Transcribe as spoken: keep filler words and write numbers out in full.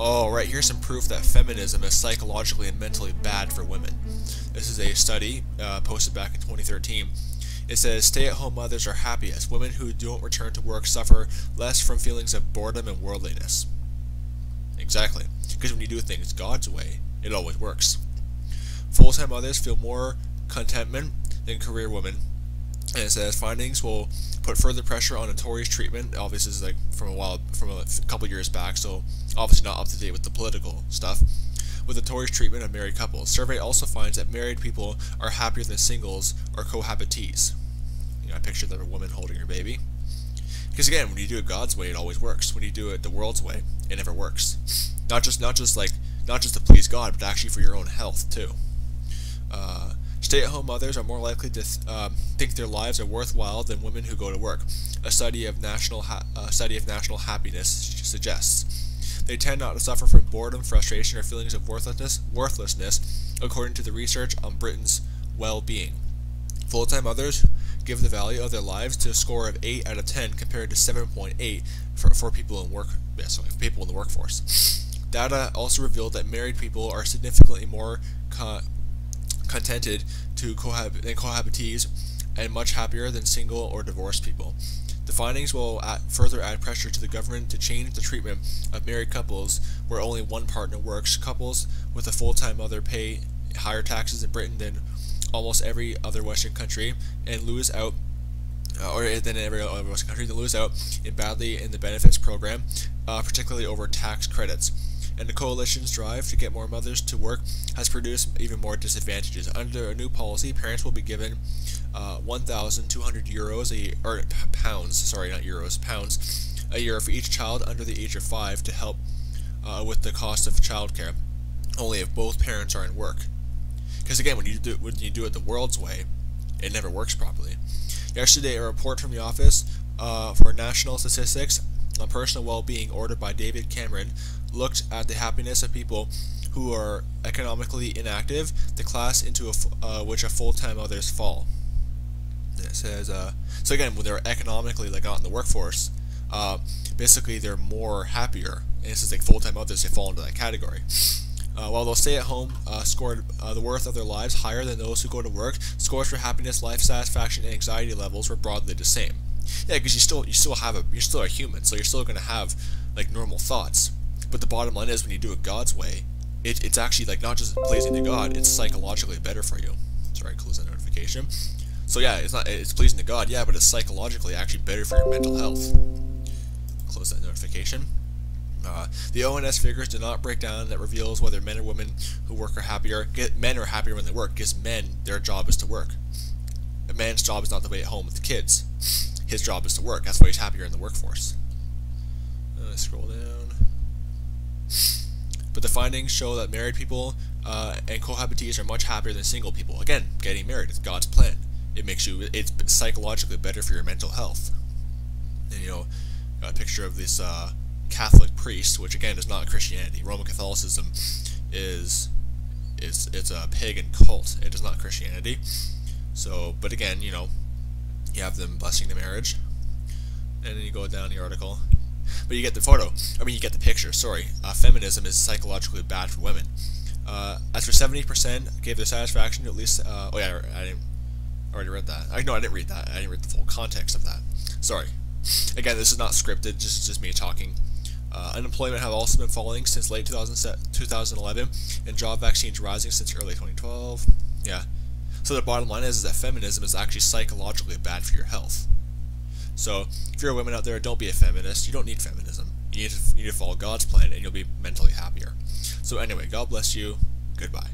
All right, here's some proof that feminism is psychologically and mentally bad for women. This is a study uh, posted back in twenty thirteen. It says stay-at-home mothers are happiest. Women who don't return to work suffer less from feelings of boredom and worldliness. Exactly, because when you do things God's way, it always works. Full-time mothers feel more contentment than career women. And it says findings will put further pressure on Tories' treatment. Obviously, this is like from a while, from a couple years back, so obviously not up to date with the political stuff. With the Tories' treatment of married couples, survey also finds that married people are happier than singles or cohabitees. You know, I picture that a woman holding her baby. Because again, when you do it God's way, it always works. When you do it the world's way, it never works. Not just, not just like, not just to please God, but actually for your own health too. Uh, Stay-at-home mothers are more likely to th um, think their lives are worthwhile than women who go to work. A study of national ha a study of national happiness suggests they tend not to suffer from boredom, frustration, or feelings of worthlessness. Worthlessness, according to the research on Britain's well-being. Full-time mothers give the value of their lives to a score of eight out of ten, compared to seven point eight for for people in work. Yeah, sorry, for people in the workforce. Data also revealed that married people are significantly more co contented to cohab than cohabitees and much happier than single or divorced people. The findings will add, further add pressure to the government to change the treatment of married couples where only one partner works. Couples with a full-time mother pay higher taxes in Britain than almost every other Western country and lose out uh, or than every other Western country. They lose out in badly in the benefits program, uh, particularly over tax credits. And the coalition's drive to get more mothers to work has produced even more disadvantages. Under a new policy, parents will be given uh, one thousand two hundred euros a or pounds, sorry, not euros, pounds a year for each child under the age of five to help uh, with the cost of childcare. Only if both parents are in work, because again, when you do when you do it the world's way, it never works properly. Yesterday, a report from the Office uh, for National Statistics on personal well-being, ordered by David Cameron, looked at the happiness of people who are economically inactive, the class into a, uh, which a full-time others fall. And it says, uh, so again, when they're economically like not in the workforce, uh, basically they're more happier. And it says like full-time others, they fall into that category. Uh, while those stay-at-home uh, scored uh, the worth of their lives higher than those who go to work, scores for happiness, life satisfaction, and anxiety levels were broadly the same. Yeah, because you still you still have a you're still a human, so you're still gonna have like normal thoughts. But the bottom line is, when you do it God's way, it, it's actually like not just pleasing to God, it's psychologically better for you. Sorry, close that notification. So yeah, it's not it's pleasing to God, yeah, but it's psychologically actually better for your mental health. Close that notification. Uh, the O N S figures did not break down that reveals whether men or women who work are happier. Get, men are happier when they work, because men, their job is to work. A man's job is not to be at home with the kids. His job is to work. That's why he's happier in the workforce. Uh, scroll down. But the findings show that married people uh, and cohabitees are much happier than single people. Again, getting married is God's plan. It makes you. It's psychologically better for your mental health. And you know, a picture of this uh, Catholic priest, which again is not Christianity. Roman Catholicism is is it's a pagan cult. It is not Christianity. So, but again, you know. You have them blessing the marriage, and then you go down the article, but you get the photo. I mean, you get the picture. Sorry, uh, feminism is psychologically bad for women. Uh, as for seventy percent, gave their satisfaction to at least. Uh, oh yeah, I, I didn't I already read that. I, no, I didn't read that. I didn't read the full context of that. Sorry. Again, this is not scripted. This is just me talking. Uh, unemployment have also been falling since late two thousand eleven, and job vaccines rising since early twenty twelve. Yeah. So the bottom line is, is that feminism is actually psychologically bad for your health. So if you're a woman out there, don't be a feminist. You don't need feminism. You need to, you need to follow God's plan, and you'll be mentally happier. So anyway, God bless you. Goodbye.